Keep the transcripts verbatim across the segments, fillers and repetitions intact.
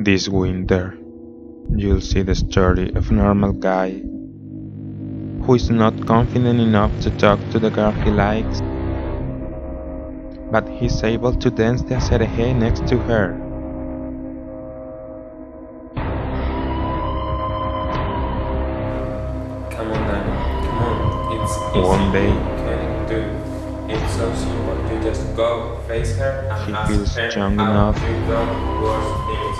This winter, you'll see the story of a normal guy who is not confident enough to talk to the girl he likes, but he's able to dance the aserejé next to her. Come on now, come on, it's easy, one day, you can do it. It's so simple, you just go, face her and ask her how you don't worse things.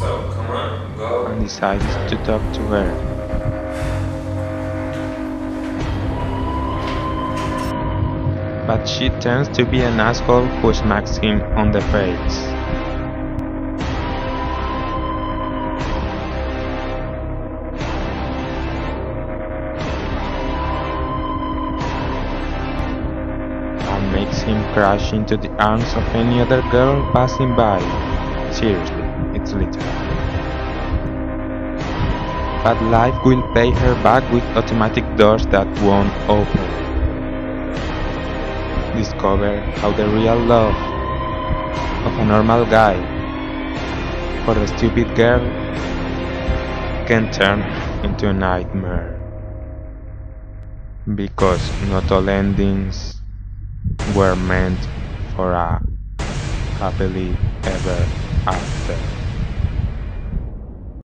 So come on, go. And decides to talk to her. But she turns to be an asshole who smacks him on the face. And makes him crash into the arms of any other girl passing by. Seriously, it's literal. But life will pay her back with automatic doors that won't open. Discover how the real love of a normal guy for a stupid girl can turn into a nightmare, because not all endings were meant for a happily ever after.